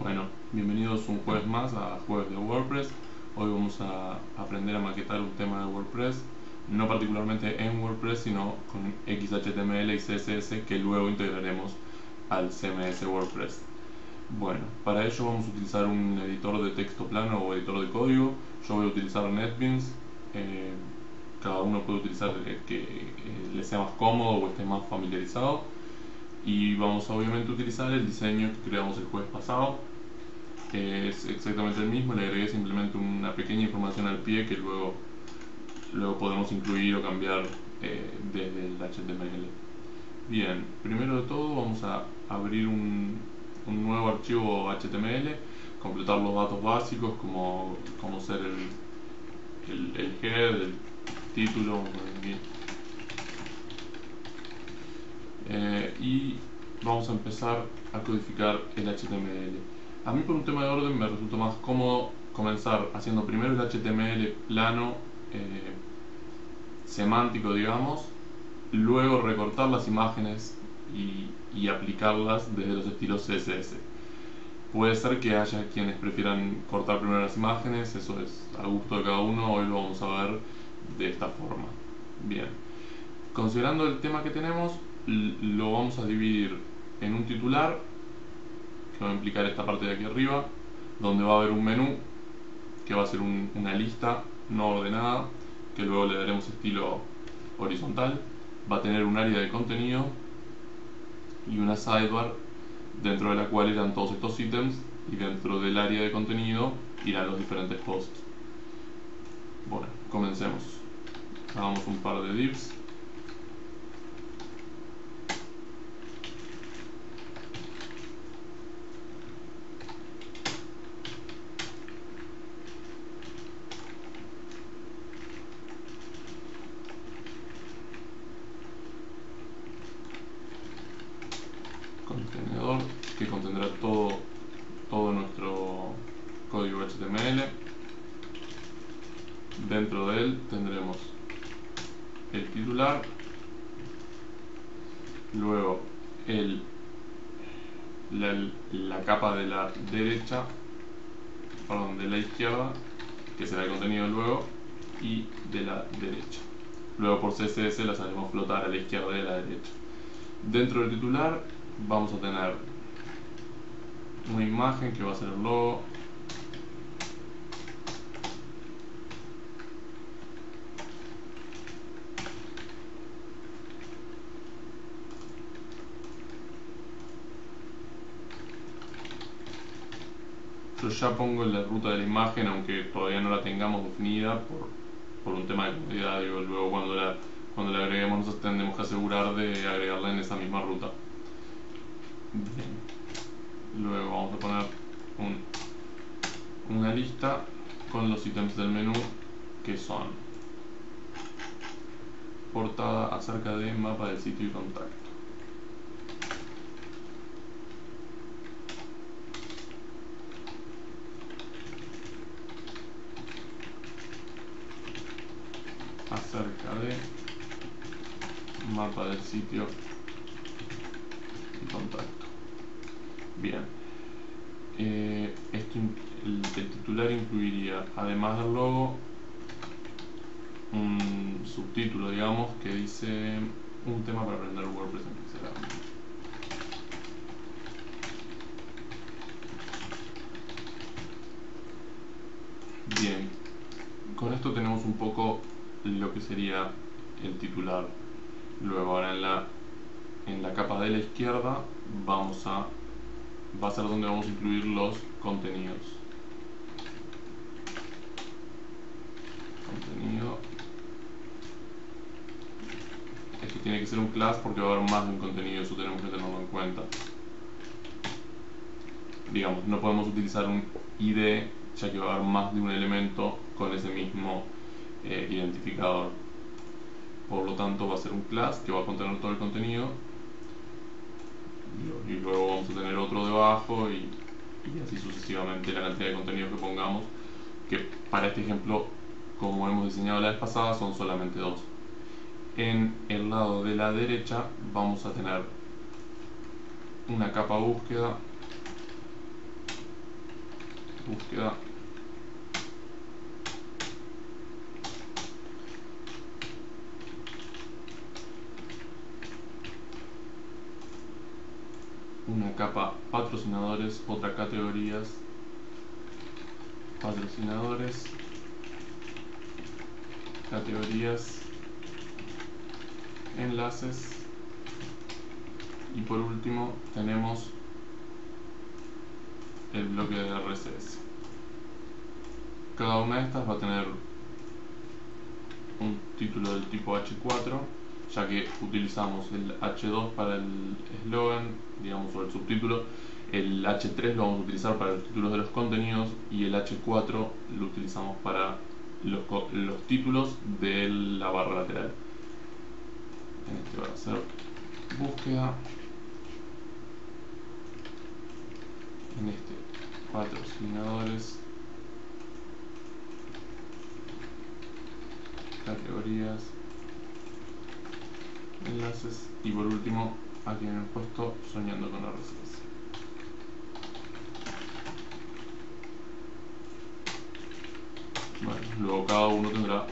Bueno, bienvenidos un jueves más a Jueves de WordPress. Hoy vamos a aprender a maquetar un tema de WordPress, no particularmente en WordPress, sino con XHTML y CSS que luego integraremos al CMS WordPress. Bueno, para ello vamos a utilizar un editor de texto plano o editor de código. Yo voy a utilizar NetBeans. Cada uno puede utilizar el que le sea más cómodo o esté más familiarizado. Y vamos a obviamente utilizar el diseño que creamos el jueves pasado. Es exactamente el mismo, le agregué simplemente una pequeña información al pie que luego podemos incluir o cambiar desde el HTML. Bien, primero de todo vamos a abrir un nuevo archivo HTML, completar los datos básicos como ser el header, el título, y vamos a empezar a codificar el HTML. A mí, por un tema de orden, me resulta más cómodo comenzar haciendo primero el HTML plano, semántico, digamos, luego recortar las imágenes y aplicarlas desde los estilos CSS. Puede ser que haya quienes prefieran cortar primero las imágenes, eso es a gusto de cada uno. Hoy lo vamos a ver de esta forma. Bien, considerando el tema que tenemos, lo vamos a dividir en un titular, que va a implicar esta parte de aquí arriba, donde va a haber un menú que va a ser una lista no ordenada, que luego le daremos estilo horizontal. Va a tener un área de contenido y una sidebar, dentro de la cual irán todos estos ítems, y dentro del área de contenido irán los diferentes posts. Bueno, comencemos. Hagamos un par de divs. Contenedor que contendrá todo nuestro código HTML. Dentro de él tendremos el titular, luego la capa de la derecha, perdón, de la izquierda, que será el contenido luego, y de la derecha. Luego por CSS las haremos flotar a la izquierda y a la derecha. Dentro del titular vamos a tener una imagen que va a ser el logo, yo ya pongo la ruta de la imagen, aunque todavía no la tengamos definida por un tema de comodidad. Digo, luego cuando la agreguemos nos tendremos que asegurar de agregarla en esa misma ruta. Bien. Luego vamos a poner una lista con los ítems del menú, que son portada, acerca de, mapa del sitio y contacto. Acerca de, mapa del sitio y contacto. Bien, el titular incluiría, además del logo, un subtítulo, digamos, que dice un tema para aprender WordPress en Pixelar. Bien, con esto tenemos un poco lo que sería el titular. Luego ahora en la capa de la izquierda va a ser donde vamos a incluir los contenidos. Contenido. Esto tiene que ser un class porque va a haber más de un contenido, eso tenemos que tenerlo en cuenta. Digamos, no podemos utilizar un ID, ya que va a haber más de un elemento con ese mismo identificador. Por lo tanto va a ser un class que va a contener todo el contenido, y luego vamos a tener otro debajo, y así sucesivamente la cantidad de contenidos que pongamos, que para este ejemplo, como hemos diseñado la vez pasada, son solamente dos. En el lado de la derecha vamos a tener una capa búsqueda búsqueda. Una capa patrocinadores, otra categorías, patrocinadores, categorías, enlaces, y por último tenemos el bloque de RSS. Cada una de estas va a tener un título del tipo H4, ya que utilizamos el H2 para el eslogan, digamos, o el subtítulo, el H3 lo vamos a utilizar para los títulos de los contenidos y el H4 lo utilizamos para los títulos de la barra lateral. En este va a ser búsqueda, en este patrocinadores, categorías, enlaces y por último aquí en el puesto soñando con RSS. Bueno, luego cada uno tendrá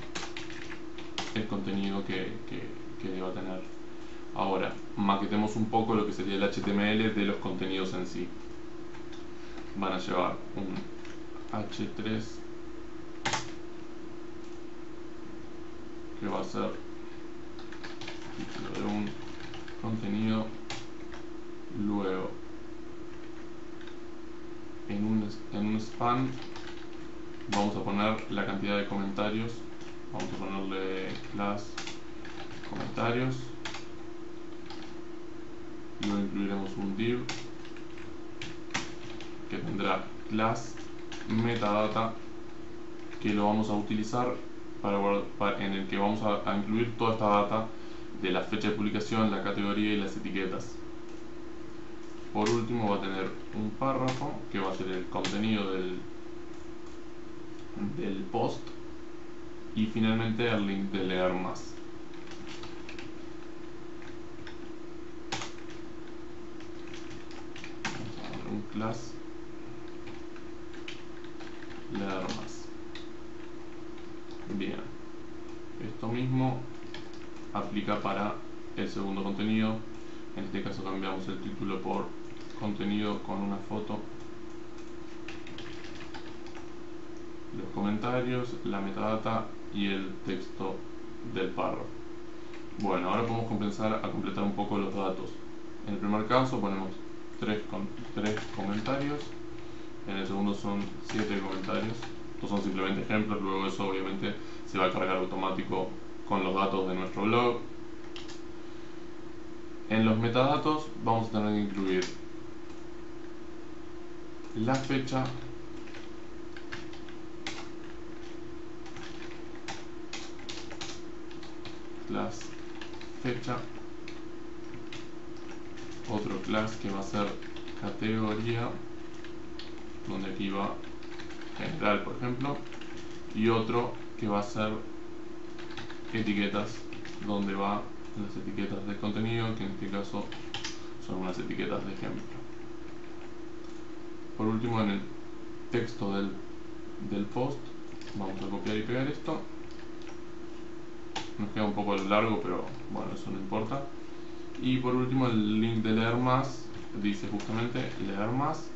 el contenido que va a tener. Ahora maquetemos un poco lo que sería el HTML de los contenidos en sí. Van a llevar un H3 que va a ser título de un contenido, luego en un span vamos a poner la cantidad de comentarios, vamos a ponerle class comentarios, luego incluiremos un div que tendrá class metadata, que lo vamos a utilizar en el que vamos a incluir toda esta data de la fecha de publicación, la categoría y las etiquetas. Por último va a tener un párrafo que va a ser el contenido del post y finalmente el link de leer más. Vamos a dar un class leer más. Bien, esto mismo aplica para el segundo contenido. En este caso cambiamos el título por contenido con una foto, los comentarios, la metadata y el texto del párrafo. Bueno, ahora podemos completar un poco los datos. En el primer caso ponemos 3 comentarios, en el segundo son 7 comentarios. Estos son simplemente ejemplos, luego eso obviamente se va a cargar automático con los datos de nuestro blog. En los metadatos vamos a tener que incluir la fecha, class fecha, otro class que va a ser categoría, donde aquí va general por ejemplo, y otro que va a ser etiquetas, donde va las etiquetas de contenido, que en este caso son unas etiquetas de ejemplo. Por último, en el texto del post vamos a copiar y pegar esto. Nos queda un poco largo, pero bueno, eso no importa. Y por último, el link de leer más dice justamente leer más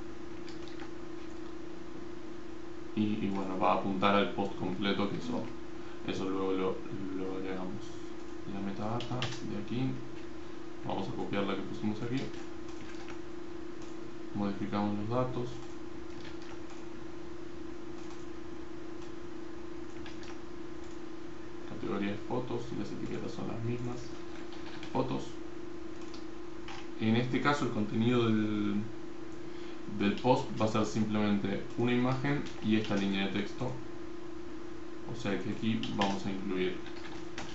y bueno, va a apuntar al post completo, que eso luego lo agregamos. La metadata de aquí, vamos a copiar la que pusimos aquí, modificamos los datos, categoría de fotos, y las etiquetas son las mismas, fotos. En este caso el contenido del post va a ser simplemente una imagen y esta línea de texto. O sea que aquí vamos a incluir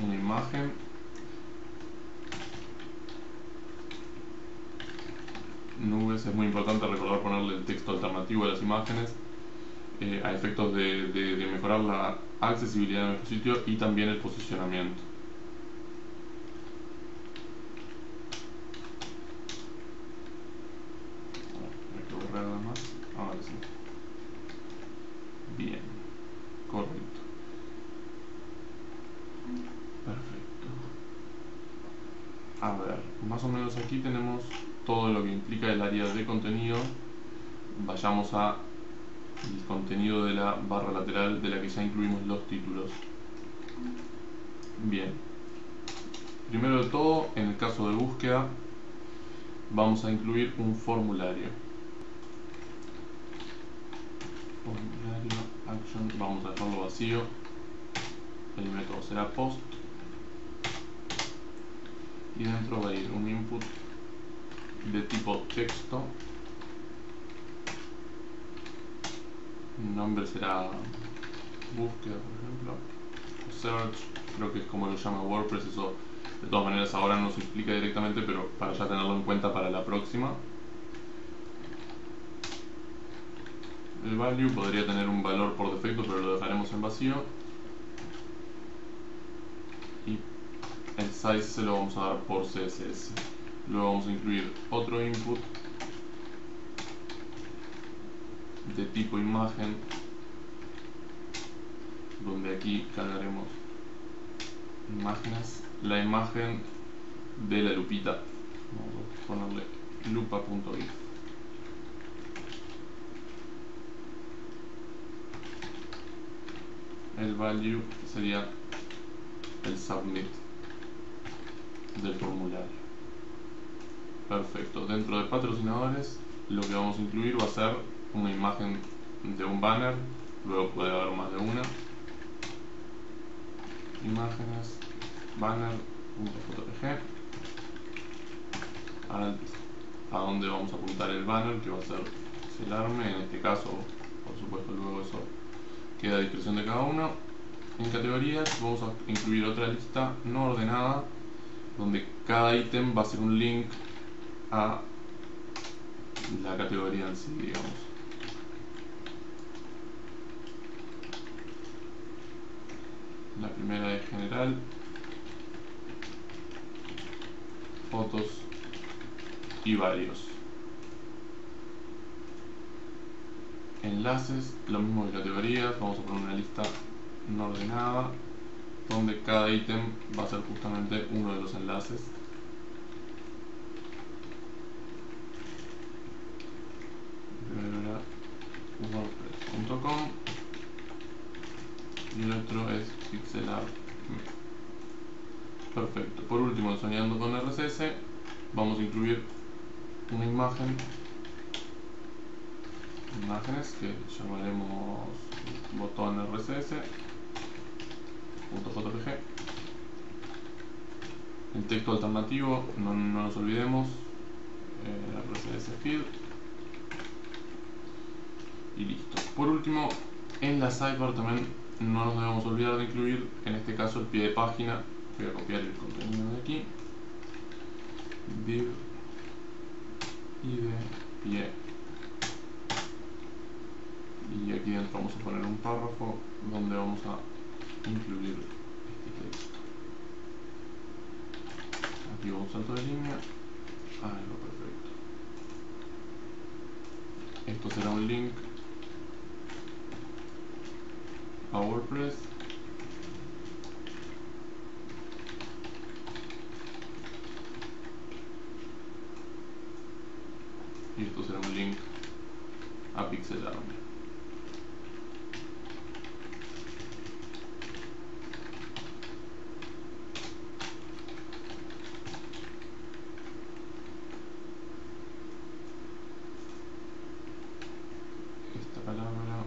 una imagen, nubes. Es muy importante recordar ponerle el texto alternativo a las imágenes, a efectos de mejorar la accesibilidad de nuestro sitio y también el posicionamiento. Hay que borrar nada más. Ahora sí. Bien, correcto. Perfecto. A ver, más o menos aquí tenemos todo lo que implica el área de contenido. Vayamos al contenido de la barra lateral de la que ya incluimos los títulos. Bien. Primero de todo, en el caso de búsqueda, vamos a incluir un formulario. Formulario action, vamos a dejarlo vacío. El método será post. Y dentro va a ir un input de tipo texto. El nombre será búsqueda, por ejemplo. Search, creo que es como lo llama WordPress, eso. De todas maneras ahora no se explica directamente, pero para ya tenerlo en cuenta para la próxima. El value podría tener un valor por defecto, pero lo dejaremos en vacío. Y el size se lo vamos a dar por CSS. Luego vamos a incluir otro input de tipo imagen, donde aquí cargaremos imágenes. La imagen de la lupita, vamos a ponerle lupa.gif. El value sería el submit del formulario. Perfecto. Dentro de patrocinadores, lo que vamos a incluir va a ser una imagen de un banner, luego puede haber más de una. Imágenes banner.jpg, a donde vamos a apuntar el banner, que va a ser celarme en este caso, por supuesto. Luego eso queda a discreción de cada uno. En categorías vamos a incluir otra lista no ordenada, donde cada ítem va a ser un link a la categoría en sí, digamos. La primera es general, fotos y varios. Enlaces, lo mismo que categorías, vamos a poner una lista no ordenada donde cada ítem va a ser justamente uno de los enlaces. Primero era wordpress.com y el otro es pixelart.com. Perfecto. Por último, soñando con RSS, vamos a incluir una imagen, imágenes, que llamaremos botón RSS.jpg. El texto alternativo, no nos olvidemos, RSS feed. Y listo. Por último, en la sidebar también no nos debemos olvidar de incluir, en este caso, el pie de página. Voy a copiar el contenido de aquí, div y de pie, y aquí dentro vamos a poner un párrafo donde vamos a incluir este texto. Aquí va un salto de línea, perfecto. Esto será un link a WordPress. Y esto será un link a pixelarme. Esta palabra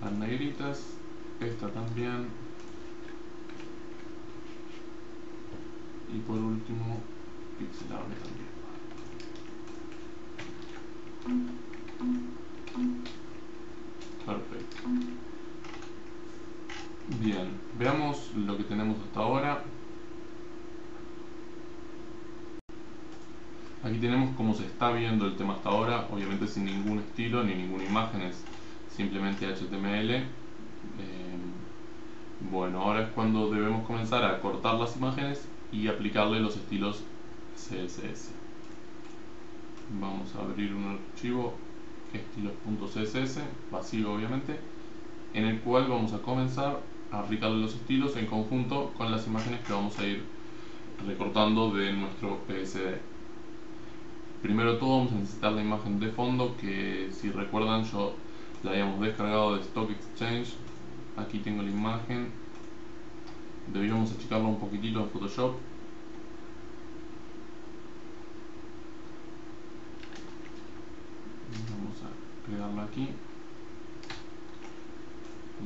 las negritas, esta también. Y por último, pixelarme también. Perfecto. Bien, veamos lo que tenemos hasta ahora. Aquí tenemos cómo se está viendo el tema hasta ahora, obviamente sin ningún estilo ni ninguna imagen, es simplemente HTML. Bueno, ahora es cuando debemos comenzar a cortar las imágenes y aplicarle los estilos CSS. Vamos a abrir un archivo estilos.css, vacío obviamente, en el cual vamos a comenzar a aplicarle los estilos en conjunto con las imágenes que vamos a ir recortando de nuestro PSD. Primero de todo vamos a necesitar la imagen de fondo, que si recuerdan yo la habíamos descargado de Stock Exchange. Aquí tengo la imagen, deberíamos achicarla un poquitito en Photoshop. Vamos a pegarla aquí,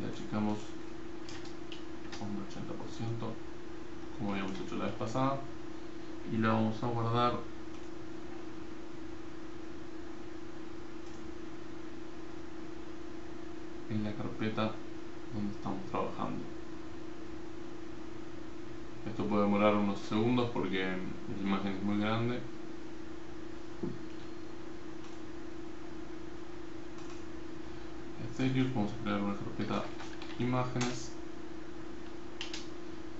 la achicamos a un 80% como habíamos hecho la vez pasada, y la vamos a guardar en la carpeta donde estamos trabajando. Esto puede demorar unos segundos porque la imagen es muy grande. Vamos a crear una carpeta imágenes,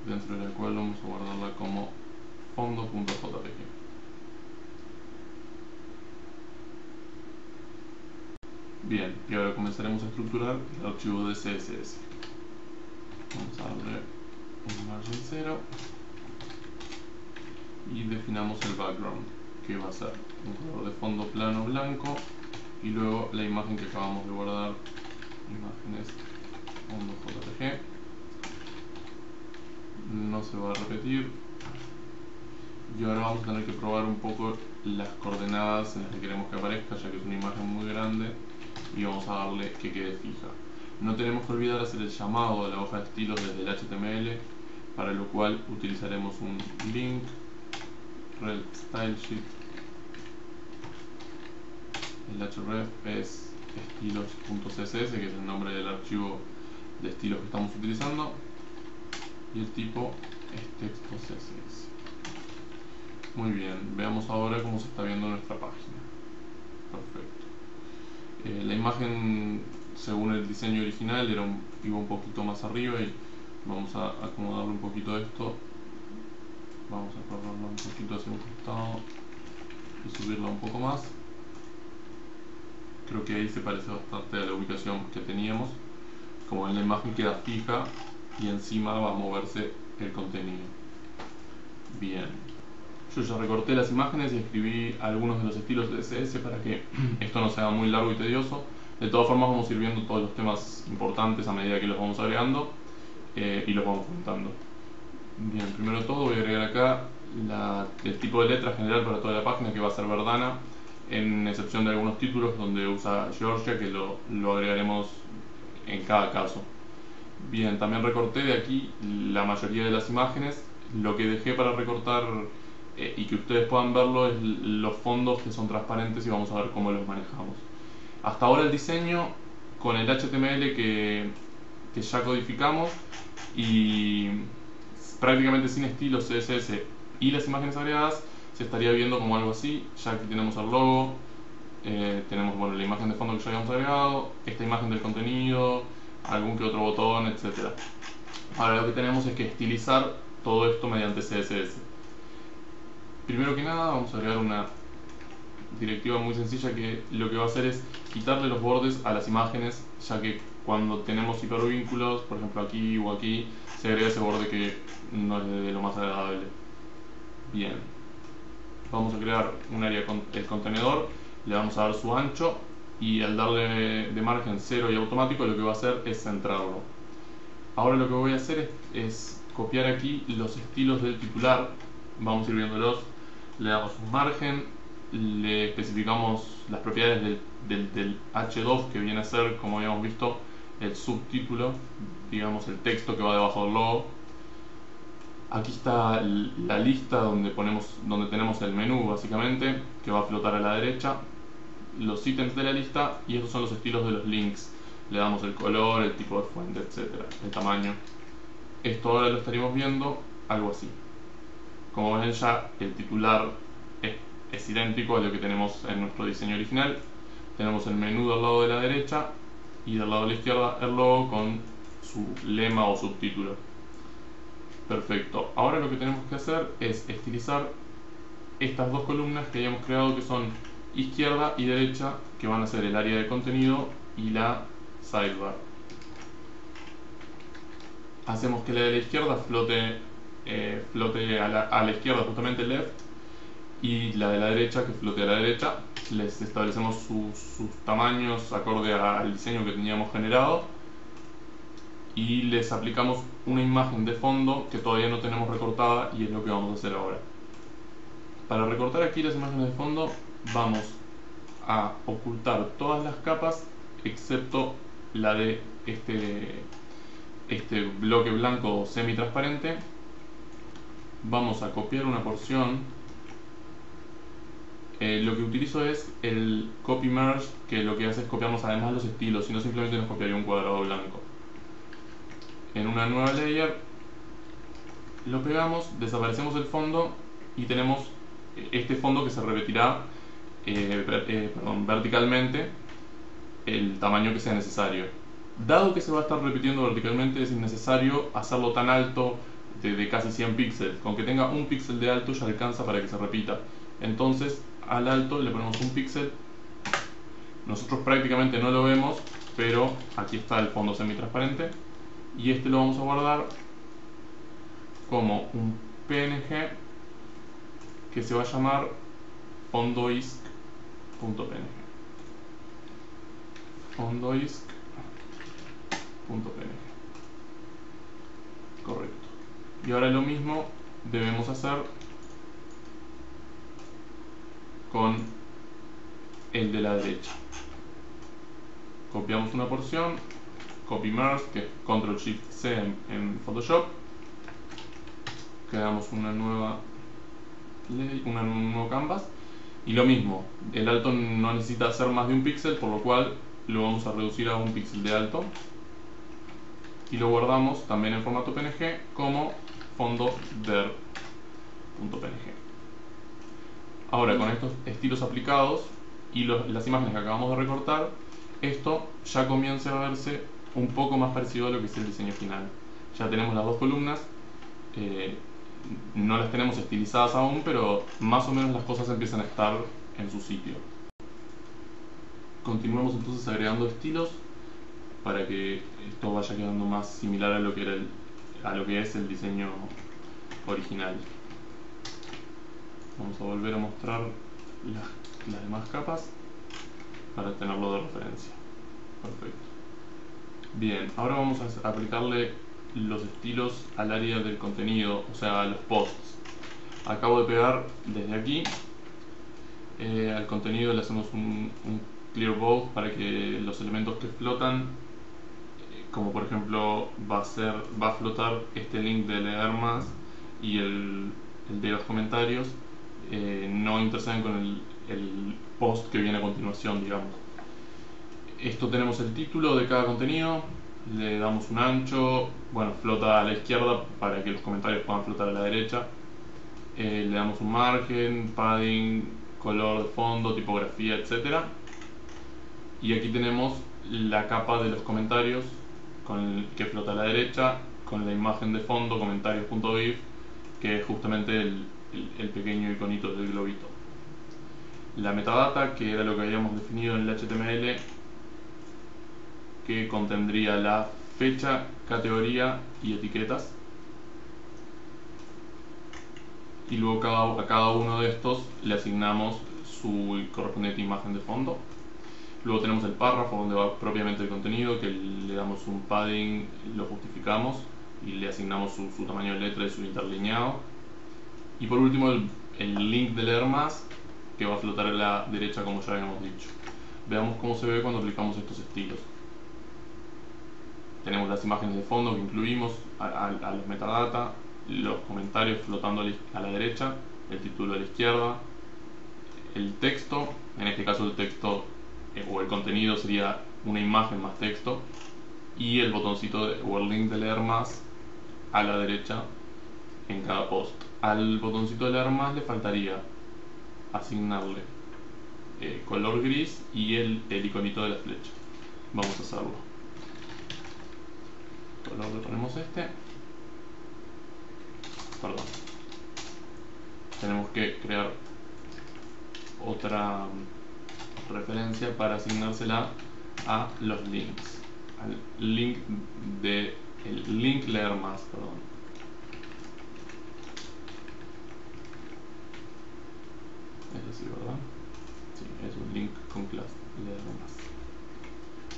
dentro de la cual vamos a guardarla como fondo.jpg. Bien, y ahora comenzaremos a estructurar el archivo de CSS. Vamos a darle un margen 0 y definamos el background, que va a ser un color de fondo plano blanco, y luego la imagen que acabamos de guardar, imágenes fondo jpg, no se va a repetir. Y ahora vamos a tener que probar un poco las coordenadas en las que queremos que aparezca, ya que es una imagen muy grande, y vamos a darle que quede fija. No tenemos que olvidar hacer el llamado de la hoja de estilos desde el HTML, para lo cual utilizaremos un link rel stylesheet. El href es estilos.css, que es el nombre del archivo de estilos que estamos utilizando, y el tipo es texto CSS. Muy bien, veamos ahora cómo se está viendo nuestra página. Perfecto. La imagen, según el diseño original, iba un poquito más arriba, y vamos a acomodarle un poquito esto. Vamos a correrla un poquito hacia un costado y subirla un poco más. Creo que ahí se parece bastante a la ubicación que teníamos. Como en la imagen queda fija y encima va a moverse el contenido. Bien, yo ya recorté las imágenes y escribí algunos de los estilos de CSS para que esto no sea muy largo y tedioso. De todas formas vamos a ir viendo todos los temas importantes a medida que los vamos agregando y los vamos juntando. Bien, primero todo voy a agregar acá el tipo de letra general para toda la página, que va a ser Verdana, en excepción de algunos títulos donde usa Georgia, que lo agregaremos en cada caso. Bien, también recorté de aquí la mayoría de las imágenes. Lo que dejé para recortar y que ustedes puedan verlo es los fondos, que son transparentes, y vamos a ver cómo los manejamos. Hasta ahora el diseño con el HTML que ya codificamos, y prácticamente sin estilos CSS y las imágenes agregadas, se estaría viendo como algo así. Ya que tenemos el logo, tenemos la imagen de fondo que ya habíamos agregado, esta imagen del contenido, algún que otro botón, etc. Ahora lo que tenemos es que estilizar todo esto mediante CSS. Primero que nada vamos a agregar una directiva muy sencilla, que lo que va a hacer es quitarle los bordes a las imágenes, ya que cuando tenemos hipervínculos, por ejemplo aquí o aquí, se agrega ese borde que no es de lo más agradable. Bien, vamos a crear un área con el contenedor, le vamos a dar su ancho, y al darle de margen 0 y automático, lo que va a hacer es centrarlo. Ahora lo que voy a hacer es copiar aquí los estilos del titular, vamos a ir viéndolos, le damos un margen, le especificamos las propiedades del H2, que viene a ser, como habíamos visto, el subtítulo, digamos el texto que va debajo del logo. Aquí está la lista donde tenemos el menú, básicamente, que va a flotar a la derecha, los ítems de la lista, y estos son los estilos de los links. Le damos el color, el tipo de fuente, etcétera, el tamaño. Esto ahora lo estaríamos viendo algo así. Como ven, ya el titular es idéntico a lo que tenemos en nuestro diseño original. Tenemos el menú del lado de la derecha y del lado de la izquierda el logo con su lema o subtítulo. Perfecto, ahora lo que tenemos que hacer es estilizar estas dos columnas que habíamos creado, que son izquierda y derecha, que van a ser el área de contenido y la sidebar. Hacemos que la de la izquierda flote a la izquierda, justamente left, y la de la derecha que flote a la derecha. Les establecemos sus tamaños acorde al diseño que teníamos generado y les aplicamos una imagen de fondo que todavía no tenemos recortada, y es lo que vamos a hacer ahora. Para recortar aquí las imágenes de fondo vamos a ocultar todas las capas excepto la de este bloque blanco semi transparente. Vamos a copiar una porción. Lo que utilizo es el copy merge, que lo que hace es copiarnos además los estilos, sino simplemente nos copiaría un cuadrado blanco. En una nueva layer lo pegamos, desaparecemos el fondo y tenemos este fondo que se repetirá verticalmente el tamaño que sea necesario. Dado que se va a estar repitiendo verticalmente, es innecesario hacerlo tan alto de casi 100 píxeles. Con que tenga un píxel de alto ya alcanza para que se repita. Entonces al alto le ponemos un píxel. Nosotros prácticamente no lo vemos, pero aquí está el fondo semitransparente, y este lo vamos a guardar como un PNG que se va a llamar fondoisc.png. Correcto. Y ahora lo mismo debemos hacer con el de la derecha. Copiamos una porción, copy merge, que es control shift C en Photoshop. Creamos un nuevo canvas, y lo mismo, el alto no necesita ser más de un píxel, por lo cual lo vamos a reducir a un píxel de alto, y lo guardamos también en formato PNG como fondoder.png. Ahora, con estos estilos aplicados y las imágenes que acabamos de recortar, esto ya comienza a verse un poco más parecido a lo que es el diseño final. Ya tenemos las dos columnas, no las tenemos estilizadas aún, pero más o menos las cosas empiezan a estar en su sitio. Continuamos entonces agregando estilos para que esto vaya quedando más similar a lo que es el diseño original. Vamos a volver a mostrar las demás capas para tenerlo de referencia. Perfecto. Bien, ahora vamos a aplicarle los estilos al área del contenido, o sea, a los posts. Acabo de pegar desde aquí. Al contenido le hacemos un clear box para que los elementos que flotan, como por ejemplo va a flotar este link de leer más y el de los comentarios, no interceden con el post que viene a continuación, digamos. Esto tenemos el título de cada contenido, le damos un ancho, bueno, flota a la izquierda para que los comentarios puedan flotar a la derecha, le damos un margen, padding, color de fondo, tipografía, etc. Y aquí tenemos la capa de los comentarios que flota a la derecha, con la imagen de fondo, comentarios.gif, que es justamente el pequeño iconito del globito. La metadata, que era lo que habíamos definido en el HTML, que contendría la fecha, categoría y etiquetas, y luego a cada uno de estos le asignamos su correspondiente imagen de fondo. Luego tenemos el párrafo donde va propiamente el contenido, que le damos un padding, lo justificamos y le asignamos su tamaño de letra y su interlineado. Y por último el link de leer más, que va a flotar a la derecha, como ya habíamos dicho. Veamos cómo se ve cuando aplicamos estos estilos. Tenemos las imágenes de fondo que incluimos a los metadata, los comentarios flotando a la derecha, el título a la izquierda, el texto, en este caso el texto o el contenido sería una imagen más texto, y el botoncito o el link de leer más a la derecha en cada post. Al botoncito de leer más le faltaría asignarle color gris y el iconito de la flecha. Vamos a hacerlo. luego le ponemos este. Perdón. Tenemos que crear otra referencia para asignársela a los links, al link de el link leer más, perdón. Es así, ¿verdad? Sí, es un link con clase leer más.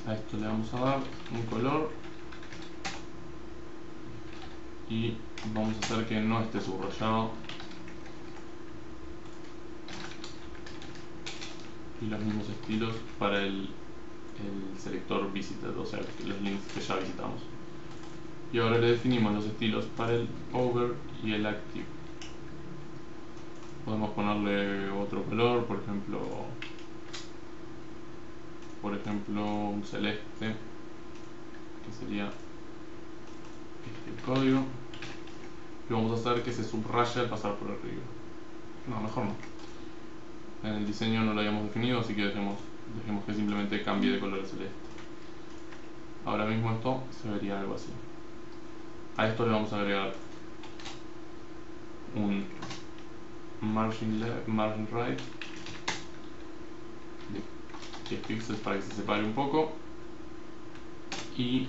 A esto le vamos a dar un color y vamos a hacer que no esté subrayado. Y los mismos estilos para el selector visited, o sea, los links que ya visitamos. Y ahora le definimos los estilos para el over y el active. Podemos ponerle otro color, por ejemplo un celeste, que sería este código, y vamos a hacer que se subraye al pasar por arriba. No, mejor no. En el diseño no lo habíamos definido, así que dejemos que simplemente cambie de color a celeste. Ahora mismo esto se vería algo así. A esto le vamos a agregar un margin left, margin right de 10 píxeles para que se separe un poco, y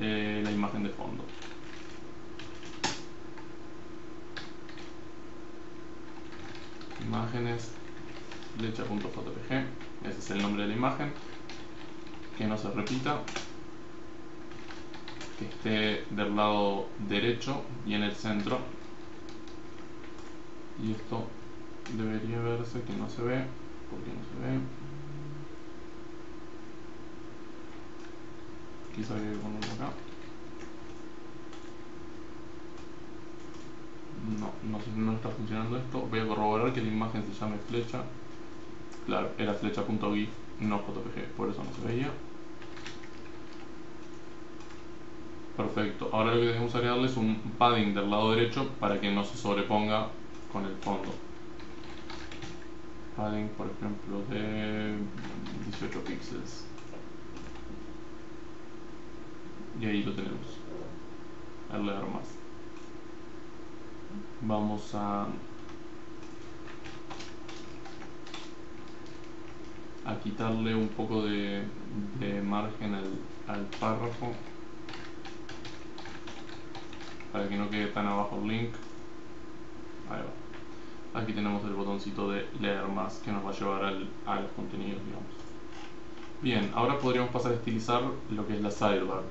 la imagen de fondo. Imágenes flecha.jpg, ese es el nombre de la imagen, que no se repita, que esté del lado derecho y en el centro. Y esto debería verse, que no se ve, porque no se ve. Quizá hay que ponerlo acá. No está funcionando esto. Voy a corroborar que la imagen se llame flecha. Claro, era flecha.gif, no jpg, por eso no se veía. Perfecto, ahora lo que debemos agregarle es un padding del lado derecho para que no se sobreponga con el fondo. Padding, por ejemplo, de 18 píxeles. Y ahí lo tenemos. Darle a más. Vamos a quitarle un poco de margen al párrafo, para que no quede tan abajo el link. Ahí va. Aquí tenemos el botoncito de leer más que nos va a llevar a los contenidos, digamos. Bien, ahora podríamos pasar a estilizar lo que es la sidebar.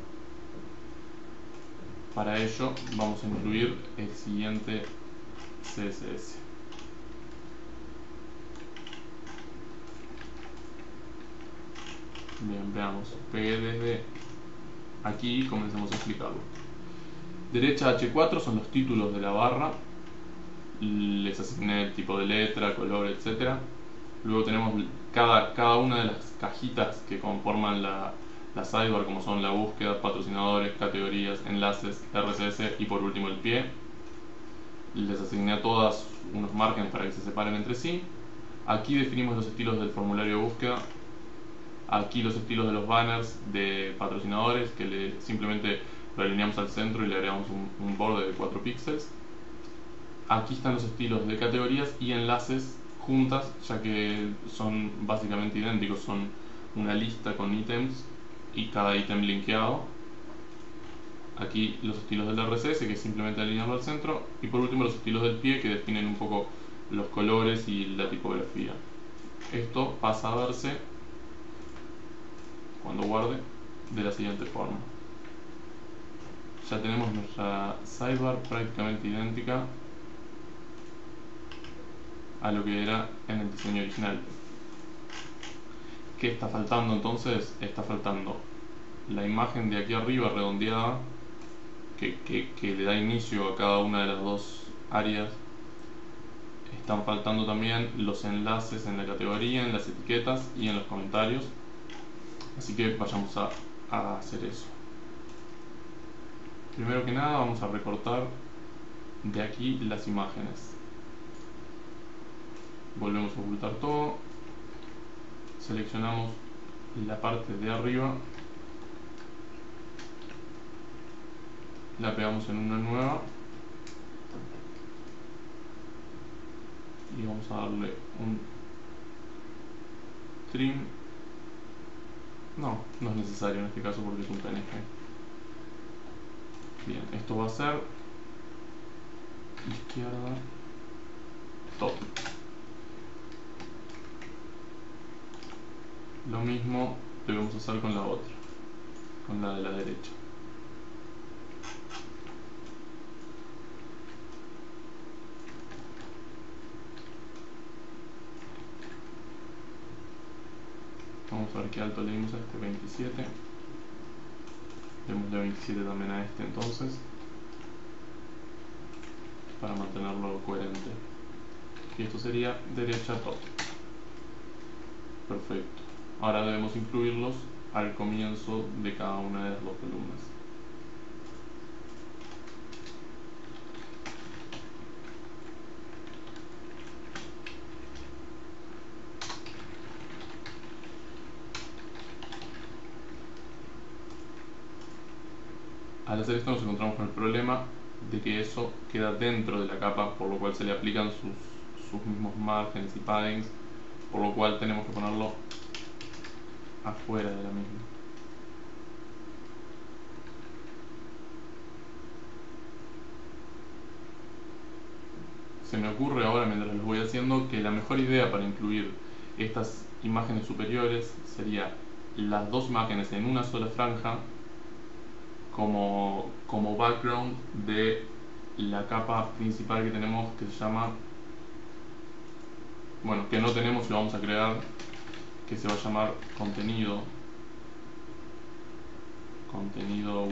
Para ello vamos a incluir el siguiente CSS. Bien, veamos. Pegué desde aquí y comencemos a explicarlo. Derecha H4 son los títulos de la barra, les asigné el tipo de letra, color, etc. Luego tenemos cada una de las cajitas que conforman la sidebar, como son la búsqueda, patrocinadores, categorías, enlaces, RSS y por último el pie. Les asigné a todas unos márgenes para que se separen entre sí. Aquí definimos los estilos del formulario de búsqueda. Aquí los estilos de los banners de patrocinadores, que simplemente lo alineamos al centro y le agregamos un borde de 4 píxeles. Aquí están los estilos de categorías y enlaces juntas, ya que son básicamente idénticos, son una lista con ítems y cada ítem linkeado. Aquí los estilos del RSS, que es simplemente alinearlo al centro, y por último los estilos del pie, que definen un poco los colores y la tipografía. Esto pasa a verse, cuando guarde, de la siguiente forma. Ya tenemos nuestra sidebar prácticamente idéntica a lo que era en el diseño original. ¿Qué está faltando entonces? Está faltando la imagen de aquí arriba redondeada que le da inicio a cada una de las dos áreas. Están faltando también los enlaces en la categoría, en las etiquetas y en los comentarios. Así que vayamos a hacer eso. Primero que nada vamos a recortar de aquí las imágenes. Volvemos a ocultar todo. Seleccionamos la parte de arriba la pegamos en una nueva y vamos a darle un trim. No es necesario en este caso porque es un PNG. Bien, esto va a ser izquierda top. Lo mismo debemos hacer con la otra, con la de la derecha. Vamos a ver qué alto le dimos a este, 27. Démosle 27 también a este entonces, para mantenerlo coherente. Y esto sería derecha top. Perfecto. Ahora debemos incluirlos al comienzo de cada una de las dos columnas. Al hacer esto nos encontramos con el problema de que eso queda dentro de la capa, por lo cual se le aplican sus mismos márgenes y paddings, por lo cual tenemos que ponerlo afuera de la misma. Se me ocurre ahora, mientras lo voy haciendo, que la mejor idea para incluir estas imágenes superiores sería las dos imágenes en una sola franja como background de la capa principal que tenemos, que se llama, bueno, que no tenemos y vamos a crear, que se va a llamar contenido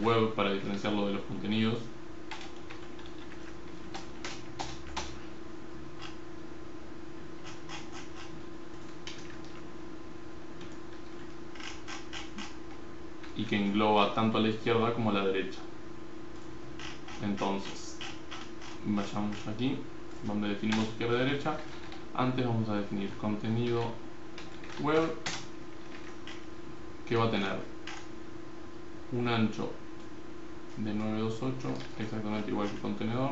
web, para diferenciarlo de los contenidos. Y que engloba tanto a la izquierda como a la derecha. Entonces, vayamos aquí, donde definimos izquierda y derecha. Antes vamos a definir contenido web, que va a tener un ancho de 928, exactamente igual que el contenedor,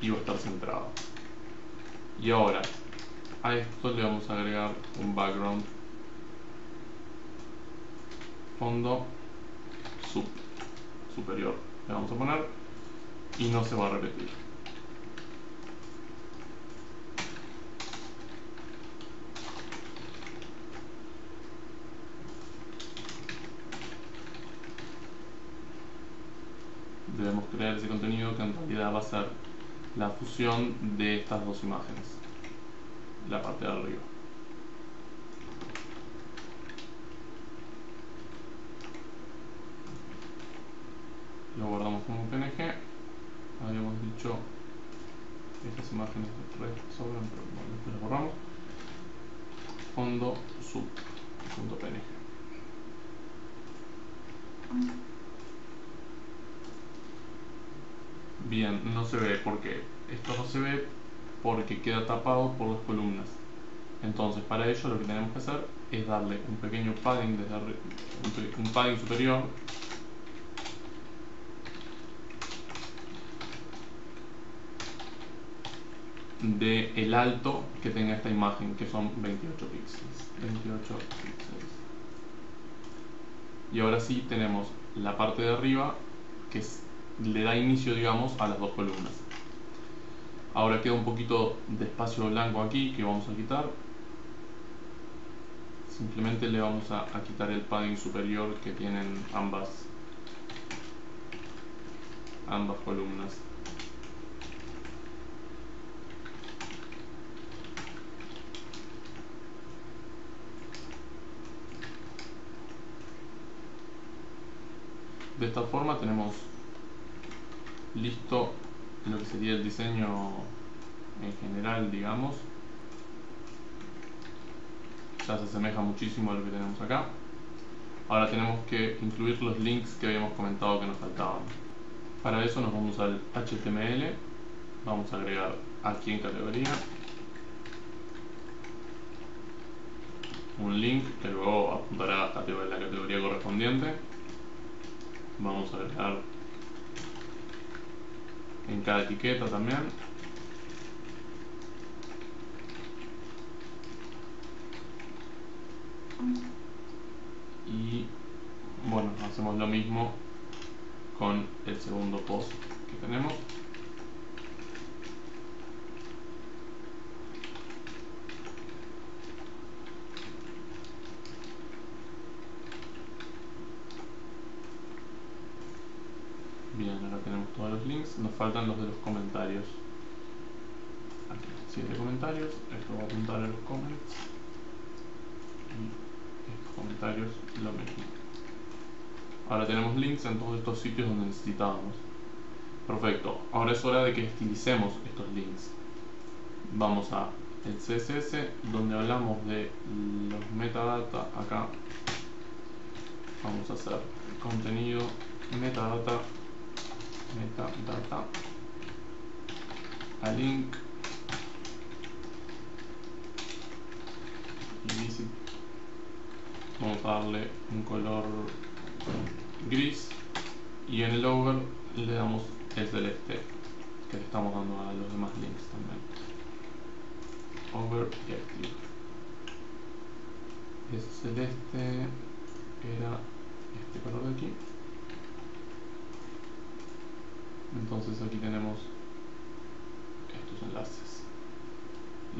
y va a estar centrado. Y ahora a esto le vamos a agregar un background fondo superior, le vamos a poner, y no se va a repetir. Debemos crear ese contenido, que en realidad va a ser la fusión de estas dos imágenes, la parte de arriba. Lo guardamos como PNG. Habíamos dicho estas imágenes sobran, pero bueno, después las borramos. Fondo sub.png. Bien, no se ve, porque esto no se ve porque queda tapado por las columnas. Entonces, para ello lo que tenemos que hacer es darle un pequeño padding, un padding superior, de el alto que tenga esta imagen, que son 28 píxeles. 28 píxeles. Y ahora sí tenemos la parte de arriba que es, le da inicio, digamos, a las dos columnas. Ahora queda un poquito de espacio blanco aquí, que vamos a quitar. Simplemente le vamos a quitar el padding superior que tienen ambas columnas. De esta forma tenemos listo lo que sería el diseño en general, digamos. Ya se asemeja muchísimo a lo que tenemos acá. Ahora tenemos que incluir los links que habíamos comentado que nos faltaban. Para eso nos vamos al HTML, vamos a agregar aquí en categoría un link que luego apuntará a la categoría correspondiente. Vamos a dejar en cada etiqueta también. Y bueno, hacemos lo mismo con el segundo post que tenemos. Bien, ahora tenemos todos los links, nos faltan los de los comentarios. Aquí, 7 comentarios, esto va a apuntar a los comments. Y comentarios, lo mismo. Ahora tenemos links en todos estos sitios donde necesitábamos. Perfecto, ahora es hora de que estilicemos estos links. Vamos a el CSS, donde hablamos de los metadata. Acá vamos a hacer contenido metadata a link y visit. Vamos a darle un color gris y en el over le damos el celeste que le estamos dando a los demás links también. Over y active. Ese celeste era este color de aquí. Entonces aquí tenemos estos enlaces.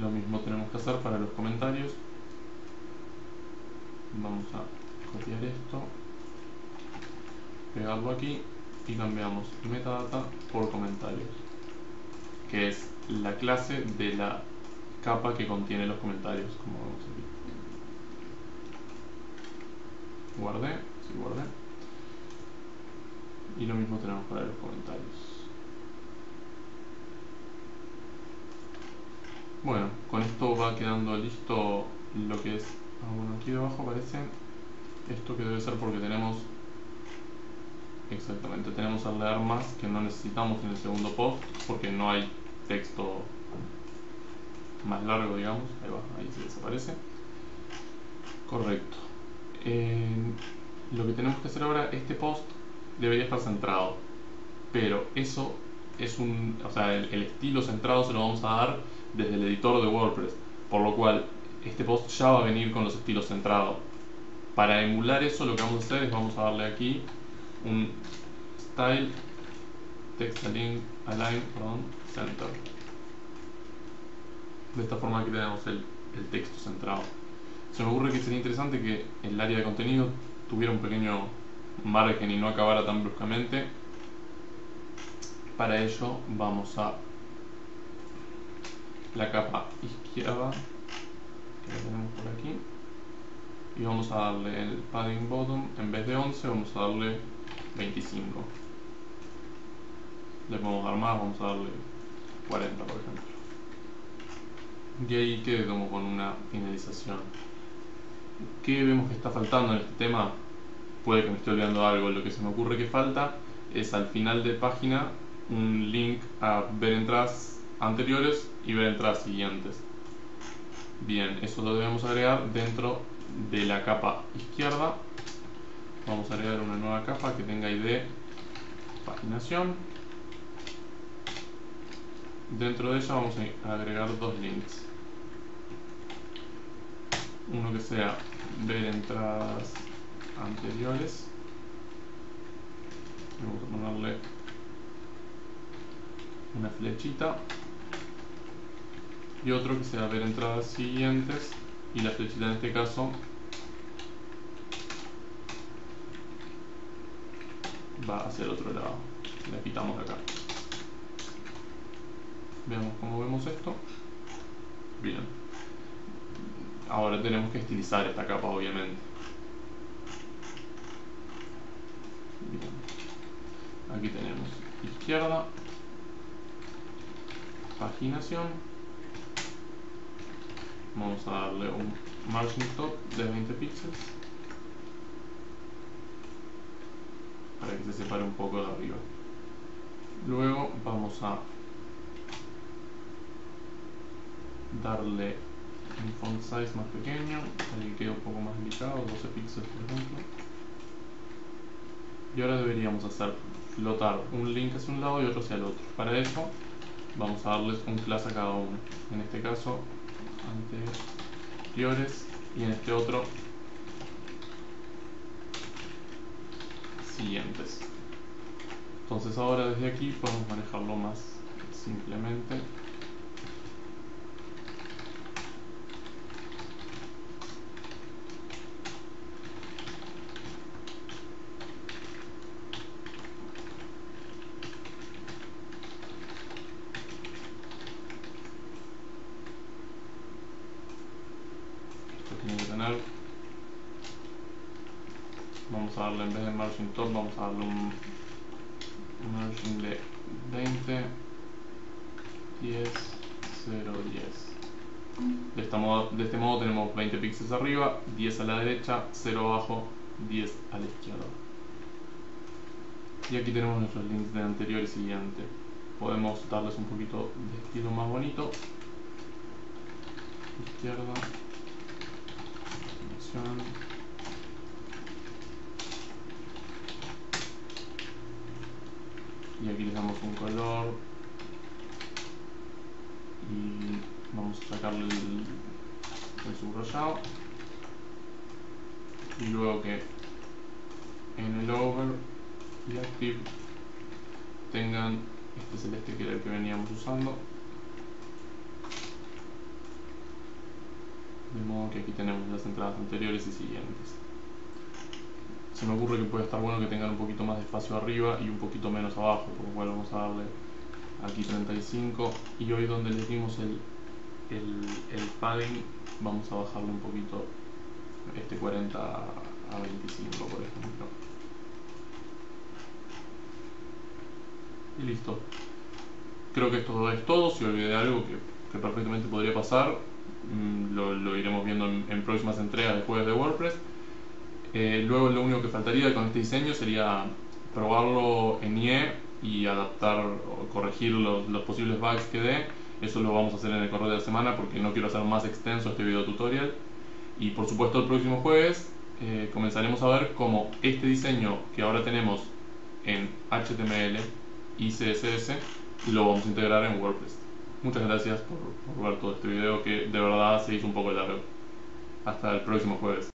Lo mismo tenemos que hacer para los comentarios. Vamos a copiar esto, pegarlo aquí y cambiamos metadata por comentarios, que es la clase de la capa que contiene los comentarios, como vemos aquí. Guardé, sí, guardé. Y lo mismo tenemos para los comentarios. Bueno, con esto va quedando listo lo que es... bueno, aquí debajo aparece esto que debe ser porque tenemos... exactamente, tenemos al leer más que no necesitamos en el segundo post porque no hay texto más largo, digamos. Ahí va, ahí se desaparece. Correcto. Lo que tenemos que hacer ahora, este post debería estar centrado, pero eso es un... o sea, el estilo centrado se lo vamos a dar desde el editor de WordPress, por lo cual este post ya va a venir con los estilos centrados. Para emular eso, lo que vamos a hacer es vamos a darle aquí un style text align center. De esta forma aquí tenemos el texto centrado. Se me ocurre que sería interesante que el área de contenido tuviera un pequeño margen y no acabara tan bruscamente. Para ello vamos a la capa izquierda que la tenemos por aquí y vamos a darle el padding bottom, en vez de 11 vamos a darle 25. Le podemos dar más, vamos a darle 40 por ejemplo, y ahí quede como con una finalización. ¿Qué vemos que está faltando en este tema? Puede que me esté olvidando algo. Lo que se me ocurre que falta es al final de página un link a ver entradas anteriores y ver entradas siguientes. Bien, eso lo debemos agregar dentro de la capa izquierda. Vamos a agregar una nueva capa que tenga ID paginación. Dentro de ella vamos a agregar dos links. Uno que sea ver entradas anteriores, vamos a ponerle una flechita, y otro que sea ver entradas siguientes, y la flechita en este caso va hacia el otro lado, la quitamos de acá. Veamos cómo vemos esto. Bien, ahora tenemos que estilizar esta capa obviamente. Aquí tenemos izquierda, paginación, vamos a darle un margin top de 20 píxeles para que se separe un poco de arriba. Luego vamos a darle un font size más pequeño para que quede un poco más indicado, 12 píxeles por ejemplo. Y ahora deberíamos hacer flotar un link hacia un lado y otro hacia el otro. Para eso vamos a darles un class a cada uno. En este caso, anteriores, y en este otro, siguientes. Entonces ahora desde aquí podemos manejarlo más simplemente. Vamos a darle, en vez de margin top, vamos a darle un margin de 20 10 0 10. De este modo tenemos 20 píxeles arriba, 10 a la derecha, 0 abajo, 10 a la izquierda. Y aquí tenemos nuestros links de anterior y siguiente. Podemos darles un poquito de estilo más bonito. Izquierda, y aquí les damos un color y vamos a sacarle el subrayado, y luego que en el over y active tengan este celeste que era el que veníamos usando. De modo que aquí tenemos las entradas anteriores y siguientes. Se me ocurre que puede estar bueno que tengan un poquito más de espacio arriba y un poquito menos abajo, por lo cual vamos a darle aquí 35, y hoy donde les dimos el padding vamos a bajarle un poquito, este 40 a 25 por ejemplo. Y listo. Creo que esto es todo. Si olvidé algo que perfectamente podría pasar, lo iremos viendo en próximas entregas de juegos de WordPress. Luego lo único que faltaría con este diseño sería probarlo en IE y adaptar o corregir los posibles bugs que dé. Eso lo vamos a hacer en el correo de la semana, porque no quiero hacer más extenso este video tutorial. Y por supuesto el próximo jueves comenzaremos a ver cómo este diseño que ahora tenemos en HTML y CSS lo vamos a integrar en WordPress. Muchas gracias por ver todo este video, que de verdad se hizo un poco largo. Hasta el próximo jueves.